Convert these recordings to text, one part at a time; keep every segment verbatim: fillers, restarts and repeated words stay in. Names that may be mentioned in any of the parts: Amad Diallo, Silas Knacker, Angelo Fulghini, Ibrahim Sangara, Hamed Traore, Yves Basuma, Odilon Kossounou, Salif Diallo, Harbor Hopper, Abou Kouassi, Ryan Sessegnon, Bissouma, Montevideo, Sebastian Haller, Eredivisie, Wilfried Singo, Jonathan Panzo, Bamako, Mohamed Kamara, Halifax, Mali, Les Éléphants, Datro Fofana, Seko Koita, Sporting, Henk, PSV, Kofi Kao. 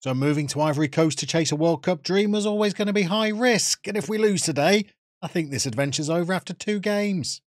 So moving to Ivory Coast to chase a World Cup dream was always going to be high risk, and if we lose today, I think this adventure's over after two games.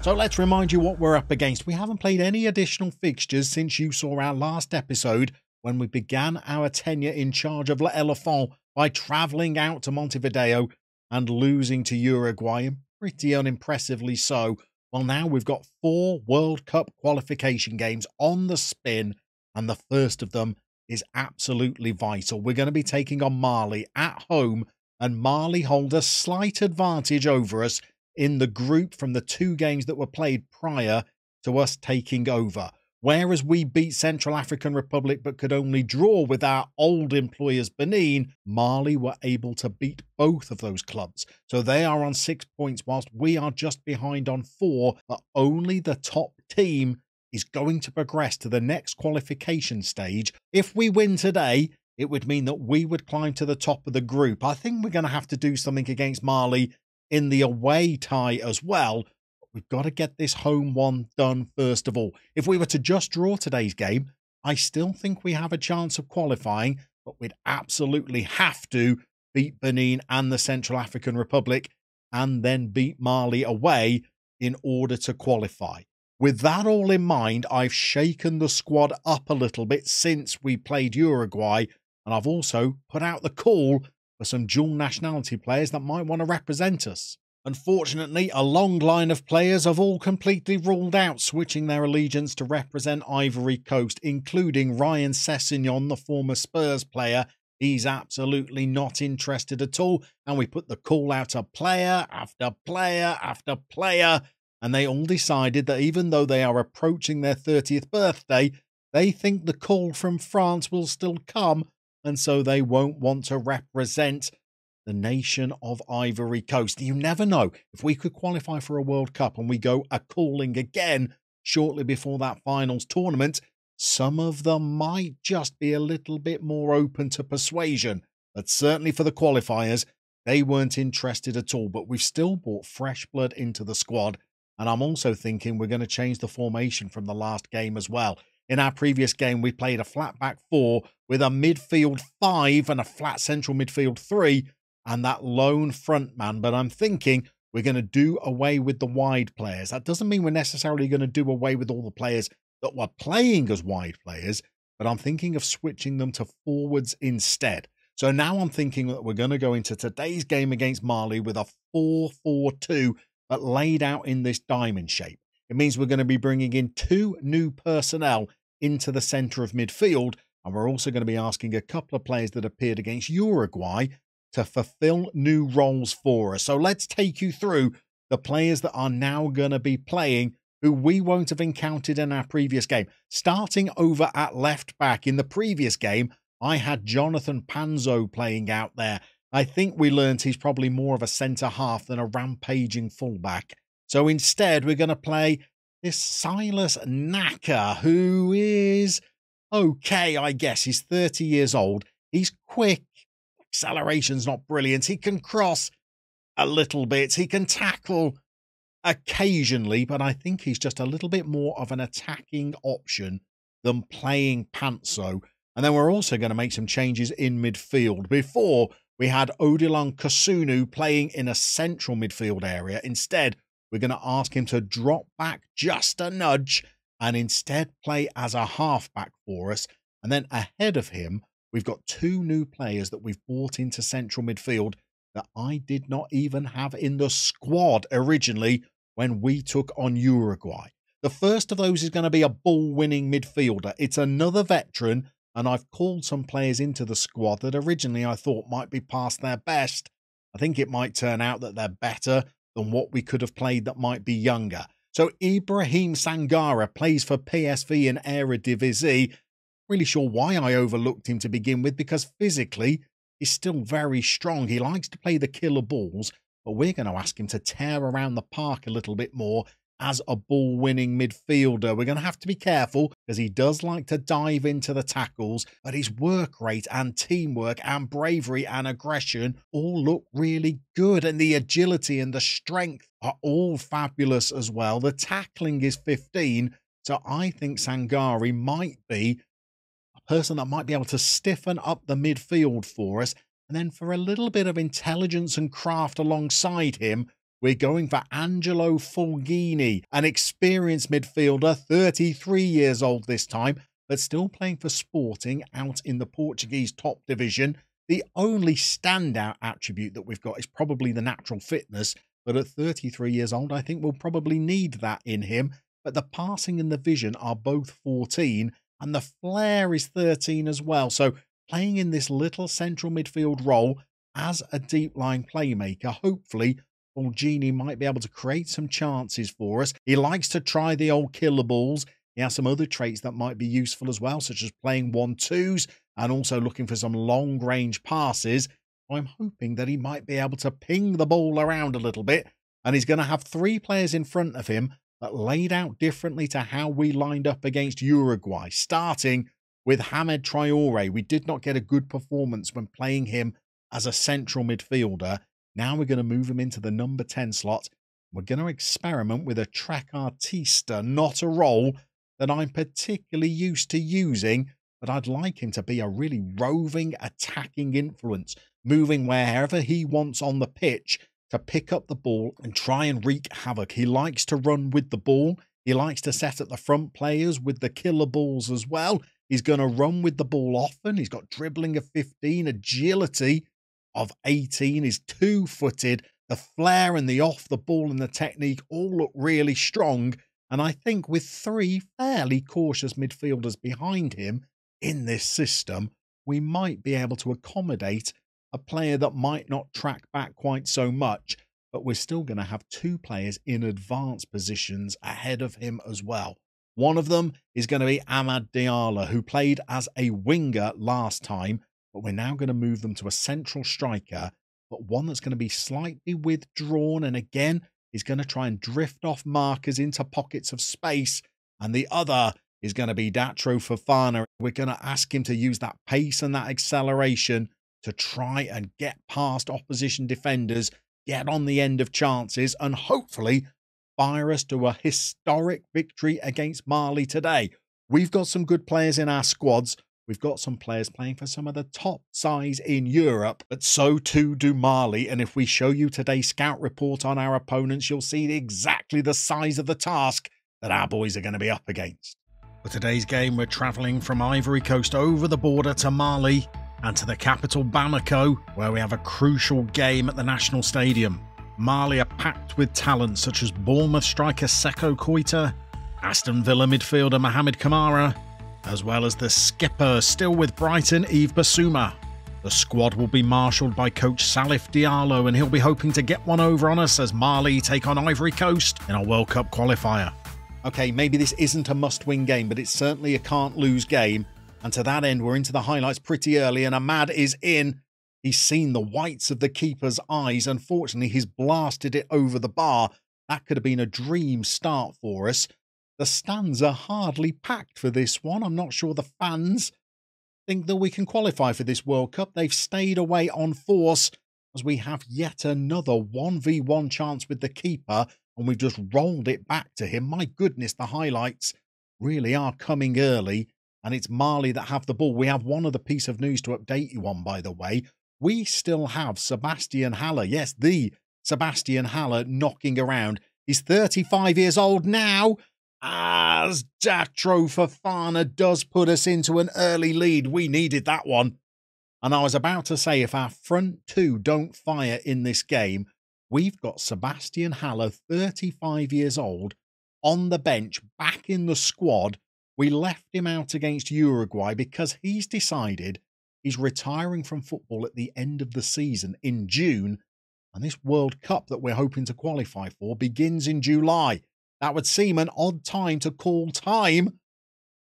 So let's remind you what we're up against. We haven't played any additional fixtures since you saw our last episode when we began our tenure in charge of Les Éléphants by travelling out to Montevideo and losing to Uruguay, and pretty unimpressively so. Well, now we've got four World Cup qualification games on the spin, and the first of them is absolutely vital. We're going to be taking on Mali at home, and Mali hold a slight advantage over us in the group from the two games that were played prior to us taking over. Whereas we beat Central African Republic but could only draw with our old employers Benin, Mali were able to beat both of those clubs. So they are on six points whilst we are just behind on four, but only the top team is going to progress to the next qualification stage. If we win today, it would mean that we would climb to the top of the group. I think we're going to have to do something against Mali in the away tie as well. We've got to get this home one done first of all. If we were to just draw today's game, I still think we have a chance of qualifying, but we'd absolutely have to beat Benin and the Central African Republic and then beat Mali away in order to qualify. With that all in mind, I've shaken the squad up a little bit since we played Uruguay, and I've also put out the call for some dual nationality players that might want to represent us. Unfortunately, a long line of players have all completely ruled out switching their allegiance to represent Ivory Coast, including Ryan Sessegnon, the former Spurs player. He's absolutely not interested at all, and we put the call out to player after player after player, and they all decided that even though they are approaching their thirtieth birthday, they think the call from France will still come, and so they won't want to represent the nation of Ivory Coast. You never know. If we could qualify for a World Cup and we go a-calling again shortly before that finals tournament, some of them might just be a little bit more open to persuasion. But certainly for the qualifiers, they weren't interested at all. But we've still brought fresh blood into the squad. And I'm also thinking we're going to change the formation from the last game as well. In our previous game, we played a flat back four with a midfield five and a flat central midfield three. And that lone front man, but I'm thinking we're going to do away with the wide players. That doesn't mean we're necessarily going to do away with all the players that were playing as wide players, but I'm thinking of switching them to forwards instead. So now I'm thinking that we're going to go into today's game against Mali with a four four two, but laid out in this diamond shape. It means we're going to be bringing in two new personnel into the centre of midfield, and we're also going to be asking a couple of players that appeared against Uruguay to fulfill new roles for us. So let's take you through the players that are now going to be playing who we won't have encountered in our previous game. Starting over at left back, in the previous game, I had Jonathan Panzo playing out there. I think we learned he's probably more of a centre-half than a rampaging fullback. So instead, we're going to play this Silas Knacker, who is okay, I guess. He's thirty years old. He's quick. Acceleration's not brilliant. He can cross a little bit. He can tackle occasionally, but I think he's just a little bit more of an attacking option than playing Panzo. And then we're also going to make some changes in midfield. Before, we had Odilon Kossounou playing in a central midfield area. Instead, we're going to ask him to drop back just a nudge and instead play as a halfback for us. And then ahead of him, we've got two new players that we've brought into central midfield that I did not even have in the squad originally when we took on Uruguay. The first of those is going to be a ball-winning midfielder. It's another veteran, and I've called some players into the squad that originally I thought might be past their best. I think it might turn out that they're better than what we could have played that might be younger. So Ibrahim Sangara plays for P S V in Eredivisie. Really sure why I overlooked him to begin with, because physically he's still very strong. He likes to play the killer balls, but we're going to ask him to tear around the park a little bit more as a ball-winning midfielder. We're going to have to be careful because he does like to dive into the tackles, but his work rate and teamwork and bravery and aggression all look really good, and the agility and the strength are all fabulous as well. The tackling is fifteen. So I think Sangari might be a person that might be able to stiffen up the midfield for us. And then for a little bit of intelligence and craft alongside him, we're going for Angelo Fulghini, an experienced midfielder, thirty-three years old this time, but still playing for Sporting out in the Portuguese top division. The only standout attribute that we've got is probably the natural fitness, but at thirty-three years old, I think we'll probably need that in him. But the passing and the vision are both fourteen, and the flair is thirteen as well. So playing in this little central midfield role as a deep-lying playmaker, hopefully Fulghini might be able to create some chances for us. He likes to try the old killer balls. He has some other traits that might be useful as well, such as playing one-twos and also looking for some long-range passes. I'm hoping that he might be able to ping the ball around a little bit, and he's going to have three players in front of him that laid out differently to how we lined up against Uruguay, starting with Hamed Traore. We did not get a good performance when playing him as a central midfielder. Now we're going to move him into the number ten slot. We're going to experiment with a track artista, not a role that I'm particularly used to using, but I'd like him to be a really roving, attacking influence, moving wherever he wants on the pitch to pick up the ball and try and wreak havoc. He likes to run with the ball. He likes to set at the front players with the killer balls as well. He's going to run with the ball often. He's got dribbling of fifteen, agility of eighteen. He's two-footed. The flair and the off the ball and the technique all look really strong. And I think with three fairly cautious midfielders behind him in this system, we might be able to accommodate a player that might not track back quite so much. But we're still going to have two players in advanced positions ahead of him as well. One of them is going to be Amad Diallo, who played as a winger last time, but we're now going to move them to a central striker, but one that's going to be slightly withdrawn and again is going to try and drift off markers into pockets of space. And the other is going to be Datro Fofana. We're going to ask him to use that pace and that acceleration to try and get past opposition defenders, get on the end of chances, and hopefully fire us to a historic victory against Mali today. We've got some good players in our squads. We've got some players playing for some of the top sides in Europe, but so too do Mali. And if we show you today's scout report on our opponents, you'll see exactly the size of the task that our boys are going to be up against. For today's game, we're travelling from Ivory Coast over the border to Mali and to the capital Bamako, where we have a crucial game at the National Stadium. Mali are packed with talent such as Bournemouth striker Seko Koita, Aston Villa midfielder Mohamed Kamara, as well as the skipper still with Brighton, Yves Basuma. The squad will be marshalled by coach Salif Diallo, and he'll be hoping to get one over on us as Mali take on Ivory Coast in our World Cup qualifier. Okay, maybe this isn't a must-win game, but it's certainly a can't-lose game. And to that end, we're into the highlights pretty early, and Amad is in. He's seen the whites of the keeper's eyes. Unfortunately, he's blasted it over the bar. That could have been a dream start for us. The stands are hardly packed for this one. I'm not sure the fans think that we can qualify for this World Cup. They've stayed away on force as we have yet another one v one chance with the keeper, and we've just rolled it back to him. My goodness, the highlights really are coming early, and it's Mali that have the ball. We have one other piece of news to update you on, by the way. We still have Sebastian Haller, yes, the Sebastian Haller knocking around. He's thirty-five years old now, as Datro Fofana does put us into an early lead. We needed that one. And I was about to say, if our front two don't fire in this game, we've got Sebastian Haller, thirty-five years old, on the bench, back in the squad. We left him out against Uruguay because he's decided he's retiring from football at the end of the season in June, and this World Cup that we're hoping to qualify for begins in July. That would seem an odd time to call time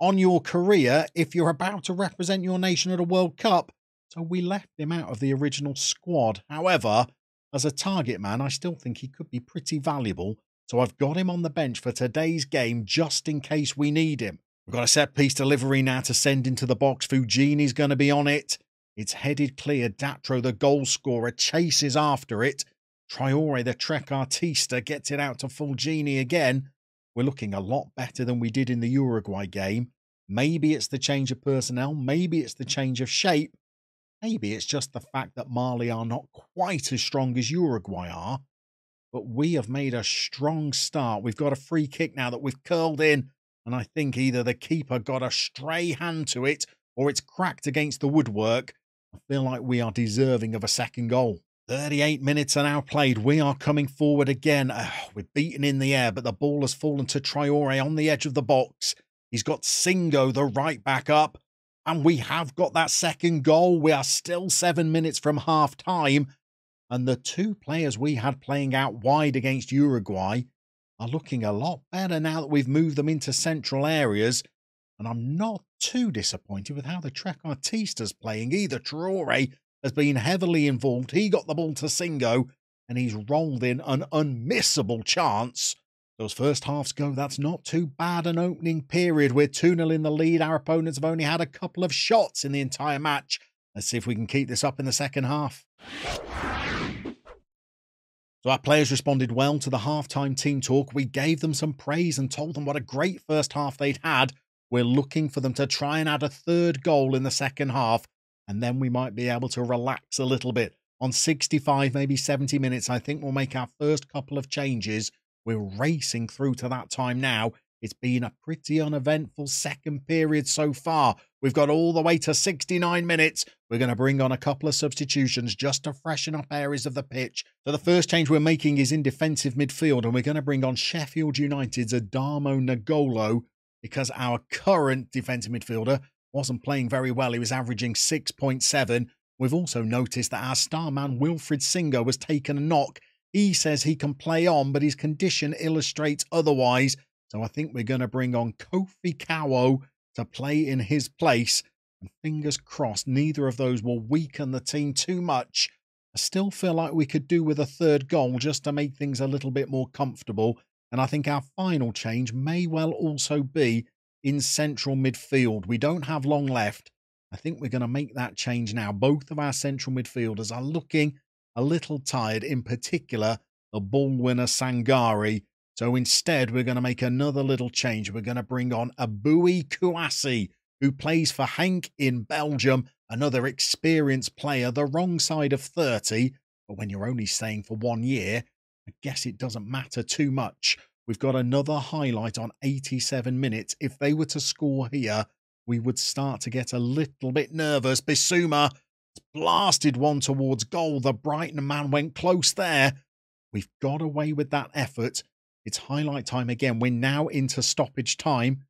on your career if you're about to represent your nation at a World Cup, so we left him out of the original squad. However, as a target man, I still think he could be pretty valuable, so I've got him on the bench for today's game just in case we need him. We've got a set-piece delivery now to send into the box. Fulghini's going to be on it. It's headed clear. Datro, the goal scorer, chases after it. Traore, the Trek Artista, gets it out to Fulghini again. We're looking a lot better than we did in the Uruguay game. Maybe it's the change of personnel. Maybe it's the change of shape. Maybe it's just the fact that Mali are not quite as strong as Uruguay are. But we have made a strong start. We've got a free kick now that we've curled in. And I think either the keeper got a stray hand to it or it's cracked against the woodwork. I feel like we are deserving of a second goal. thirty-eight minutes are now played. We are coming forward again. Oh, we're beaten in the air, but the ball has fallen to Traore on the edge of the box. He's got Singo, the right back, up. And we have got that second goal. We are still seven minutes from half time. And the two players we had playing out wide against Uruguay are looking a lot better now that we've moved them into central areas. And I'm not too disappointed with how the Trek Artista's playing either. Traore has been heavily involved. He got the ball to Singo and he's rolled in an unmissable chance. Those first halves go, that's not too bad an opening period. We're two nil in the lead. Our opponents have only had a couple of shots in the entire match. Let's see if we can keep this up in the second half. So our players responded well to the halftime team talk. We gave them some praise and told them what a great first half they'd had. We're looking for them to try and add a third goal in the second half, and then we might be able to relax a little bit. On sixty-five, maybe seventy minutes, I think we'll make our first couple of changes. We're racing through to that time now. It's been a pretty uneventful second period so far. We've got all the way to sixty-nine minutes. We're going to bring on a couple of substitutions just to freshen up areas of the pitch. So the first change we're making is in defensive midfield, and we're going to bring on Sheffield United's Adama Nagolo because our current defensive midfielder wasn't playing very well. He was averaging six point seven. We've also noticed that our star man Wilfried Singo has taken a knock. He says he can play on, but his condition illustrates otherwise. So I think we're going to bring on Kofi Kao to play in his place. And fingers crossed, neither of those will weaken the team too much. I still feel like we could do with a third goal just to make things a little bit more comfortable. And I think our final change may well also be in central midfield. We don't have long left. I think we're going to make that change now. Both of our central midfielders are looking a little tired, in particular the ball winner Sangari. So instead we're going to make another little change. We're going to bring on Abou Kouassi, who plays for Henk in Belgium, another experienced player, the wrong side of thirty. But when you're only staying for one year, I guess it doesn't matter too much. We've got another highlight on eighty-seven minutes. If they were to score here, we would start to get a little bit nervous. Bissouma blasted one towards goal. The Brighton man went close there. We've got away with that effort. It's highlight time again. We're now into stoppage time.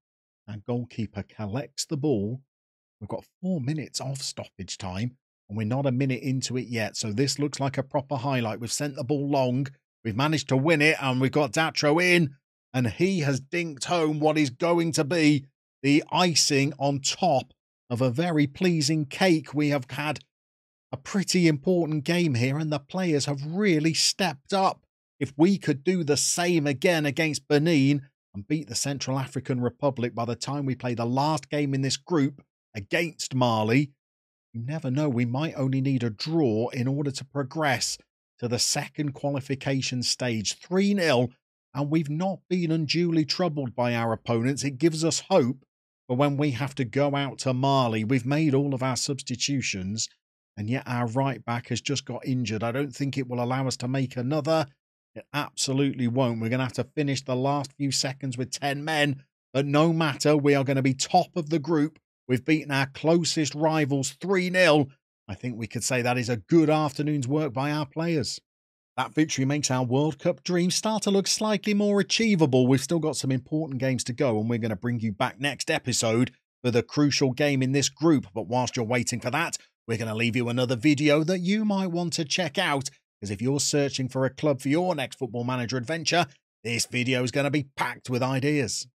Our goalkeeper collects the ball. We've got four minutes of stoppage time and we're not a minute into it yet. So this looks like a proper highlight. We've sent the ball long. We've managed to win it and we've got Datro in, and he has dinked home what is going to be the icing on top of a very pleasing cake. We have had a pretty important game here and the players have really stepped up. If we could do the same again against Benin and beat the Central African Republic by the time we play the last game in this group against Mali, you never know, we might only need a draw in order to progress to the second qualification stage. three nil, and we've not been unduly troubled by our opponents. It gives us hope for when we have to go out to Mali. We've made all of our substitutions, and yet our right back has just got injured. I don't think it will allow us to make another. It absolutely won't. We're going to have to finish the last few seconds with ten men. But no matter, we are going to be top of the group. We've beaten our closest rivals three nil. I think we could say that is a good afternoon's work by our players. That victory makes our World Cup dream start to look slightly more achievable. We've still got some important games to go, and we're going to bring you back next episode for the crucial game in this group. But whilst you're waiting for that, we're going to leave you another video that you might want to check out, because if you're searching for a club for your next Football Manager adventure, this video is going to be packed with ideas.